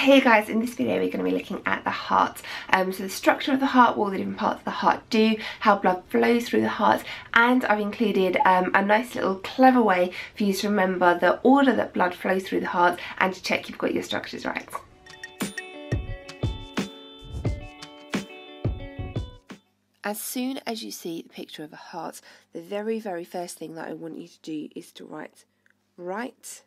Hey guys, in this video we're going to be looking at the heart, so the structure of the heart, what all the different parts of the heart do, how blood flows through the heart, and I've included a nice little clever way for you to remember the order that blood flows through the heart and to check you've got your structures right. As soon as you see the picture of a heart, the very first thing that I want you to do is to write right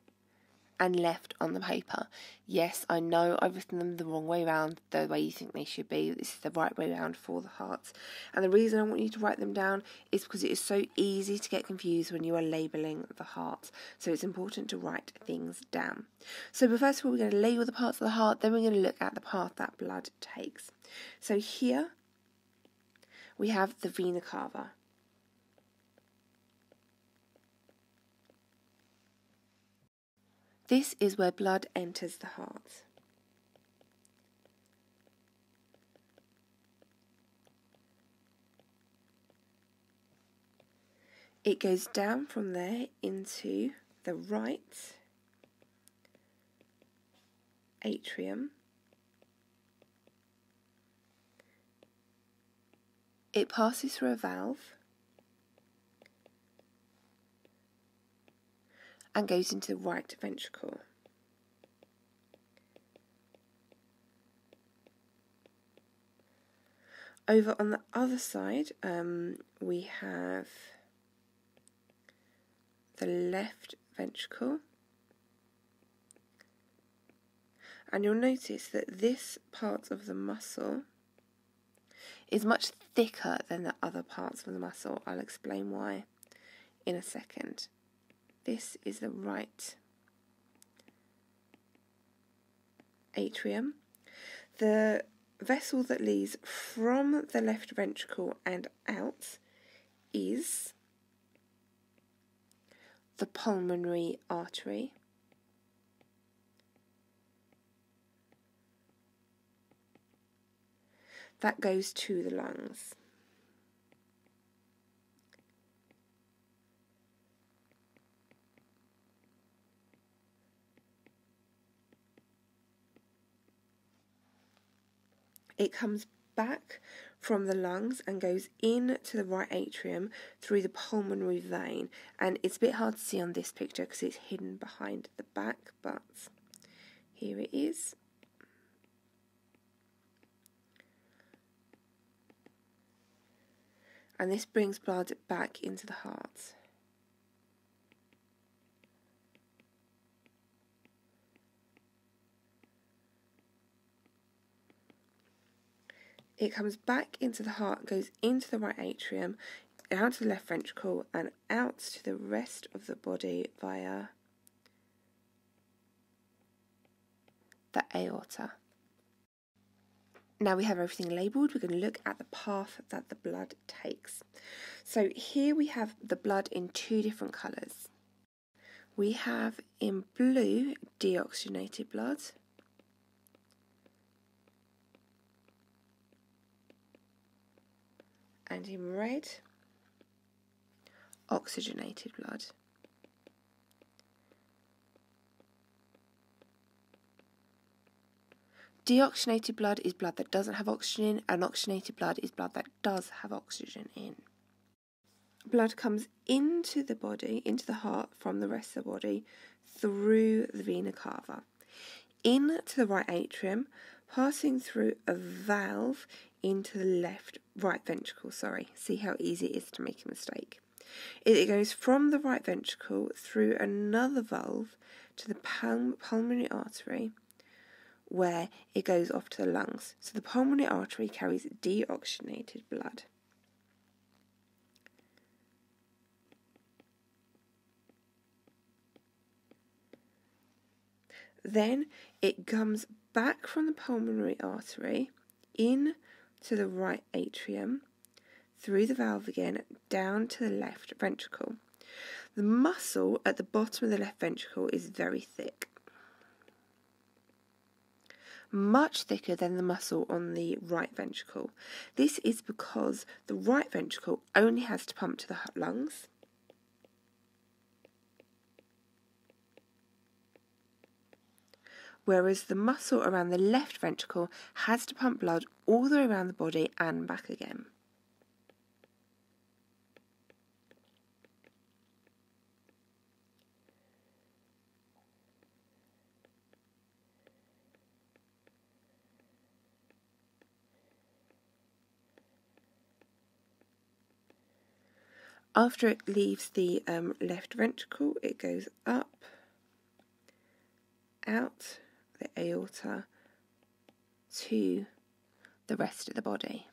and left on the paper. Yes, I know I've written them the wrong way round, the way you think they should be. This is the right way round for the heart. And the reason I want you to write them down is because it is so easy to get confused when you are labelling the heart. So it's important to write things down. So first of all, we're going to label the parts of the heart, then we're going to look at the path that blood takes. So here we have the vena cava. This is where blood enters the heart. It goes down from there into the right atrium. It passes through a valve and goes into the right ventricle. Over on the other side, we have the left ventricle. And you'll notice that this part of the muscle is much thicker than the other parts of the muscle. I'll explain why in a second. This is the right atrium. The vessel that leads from the left ventricle and out is the pulmonary artery. That goes to the lungs. It comes back from the lungs and goes into the right atrium through the pulmonary vein. And it's a bit hard to see on this picture because it's hidden behind the back, but here it is. And this brings blood back into the heart. It comes back into the heart, goes into the right atrium, out to the left ventricle, and out to the rest of the body via the aorta. Now we have everything labelled, we're going to look at the path that the blood takes. So here we have the blood in two different colours. We have in blue deoxygenated blood, and in red, oxygenated blood. Deoxygenated blood is blood that doesn't have oxygen in, and oxygenated blood is blood that does have oxygen in. Blood comes into the body, into the heart, from the rest of the body, through the vena cava, into the right atrium, passing through a valve into the right ventricle, see how easy it is to make a mistake. It goes from the right ventricle through another valve to the pulmonary artery, where it goes off to the lungs. So the pulmonary artery carries deoxygenated blood. Then it comes back from the pulmonary artery in to the right atrium, through the valve again, down to the left ventricle. The muscle at the bottom of the left ventricle is very thick, much thicker than the muscle on the right ventricle. This is because the right ventricle only has to pump to the lungs, whereas the muscle around the left ventricle has to pump blood all the way around the body and back again. After it leaves the left ventricle, it goes up, out the aorta to the rest of the body.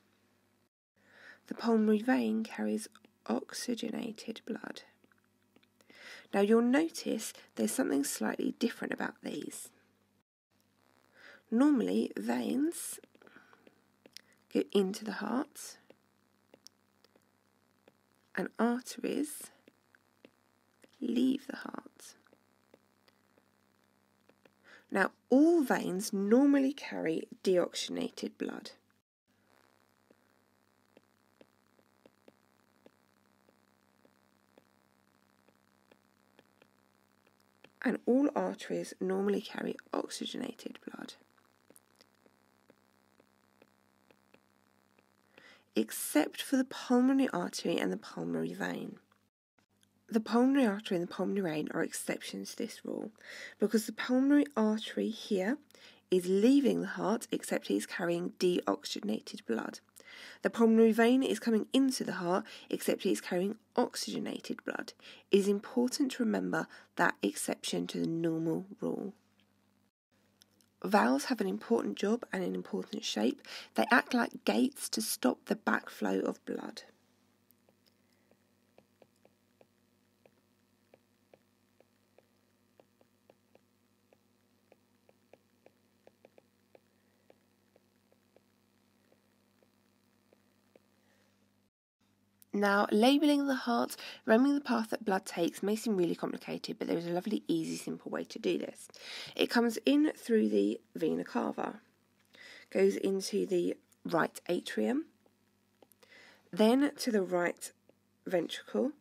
The pulmonary vein carries oxygenated blood. Now you'll notice there's something slightly different about these. Normally, veins go into the heart, and arteries leave the heart. Now, all veins normally carry deoxygenated blood. And all arteries normally carry oxygenated blood, except for the pulmonary artery and the pulmonary vein. The pulmonary artery and the pulmonary vein are exceptions to this rule, because the pulmonary artery here is leaving the heart, except it is carrying deoxygenated blood. The pulmonary vein is coming into the heart, except it is carrying oxygenated blood. It is important to remember that exception to the normal rule. Valves have an important job and an important shape. They act like gates to stop the backflow of blood. Now, labelling the heart, remembering the path that blood takes may seem really complicated, but there is a lovely, easy, simple way to do this. It comes in through the vena cava, goes into the right atrium, then to the right ventricle,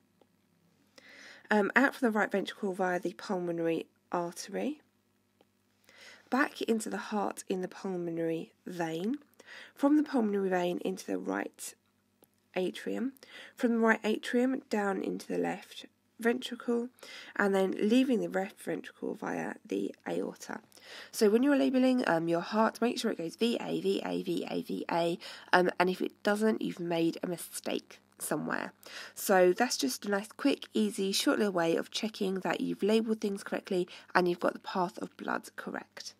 out from the right ventricle via the pulmonary artery, back into the heart in the pulmonary vein, from the pulmonary vein into the right atrium, from the right atrium down into the left ventricle, and then leaving the left ventricle via the aorta. So when you're labelling your heart, make sure it goes VA, VA, VA, VA, and if it doesn't, you've made a mistake somewhere. So that's just a nice, quick, easy, short little way of checking that you've labelled things correctly and you've got the path of blood correct.